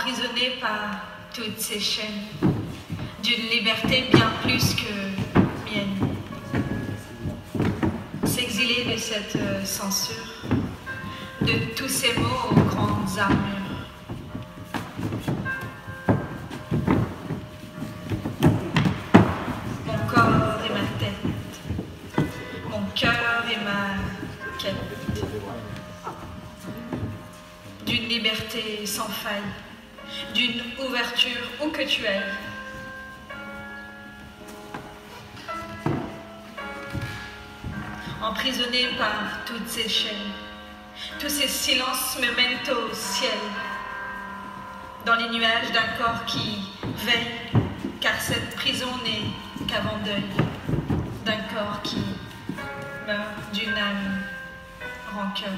emprisonnés par toutes ces chaînes d'une liberté bien plus que mienne. S'exiler de cette censure, de tous ces mots aux grandes armures. D'une liberté sans faille, d'une ouverture où que tu ailles. Emprisonné par toutes ces chaînes, tous ces silences me mènent au ciel, dans les nuages d'un corps qui veille, car cette prison n'est qu'avant deuil, d'un corps qui meurt d'une âme rancœur.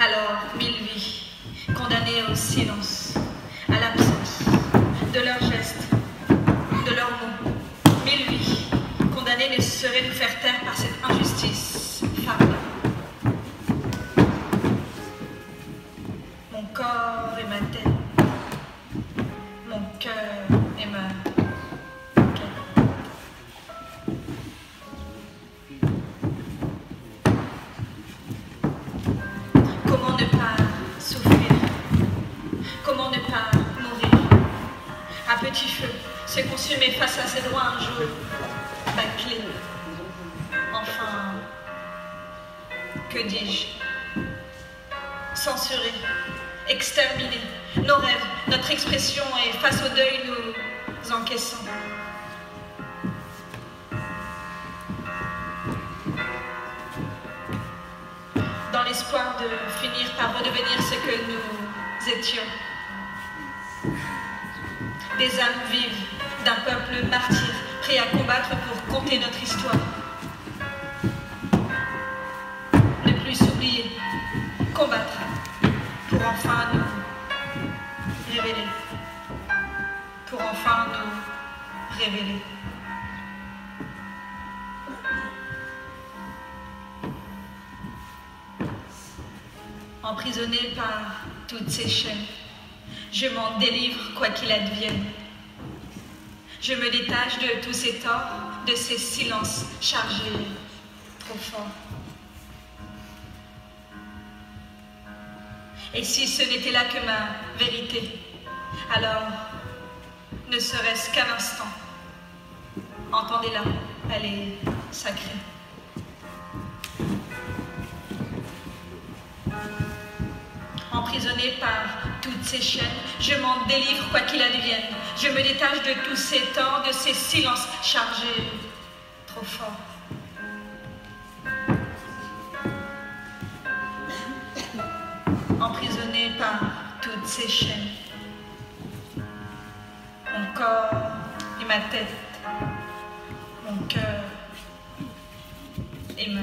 Alors, mille vies, condamnées au silence, à l'absence de leurs gestes, de leurs mots. Mille vies, condamnées ne seraient nous faire taire par cette injustice femme. Mon corps et ma tête, mon cœur et ma... Petit feu se consumer face à ses doigts un jour, bâclé. Enfin, que dis-je? Censuré, exterminé, nos rêves, notre expression, et face au deuil, nous encaissons. Dans l'espoir de finir par redevenir ce que nous étions. Des âmes vives, d'un peuple martyr, prêt à combattre pour compter notre histoire. Ne plus s'oublier, combattre, pour enfin nous révéler. Pour enfin nous révéler. Emprisonné par toutes ces chaînes, je m'en délivre quoi qu'il advienne. Je me détache de tous ces torts, de ces silences chargés trop fort. Et si ce n'était là que ma vérité, alors, ne serait-ce qu'un instant, entendez-la, elle est sacrée. Emprisonné par toutes ces chaînes, je m'en délivre quoi qu'il advienne. Je me détache de tous ces torts, de ces silences chargés trop fort. Emprisonné par toutes ces chaînes, mon corps et ma tête, mon cœur et ma...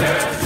Yes.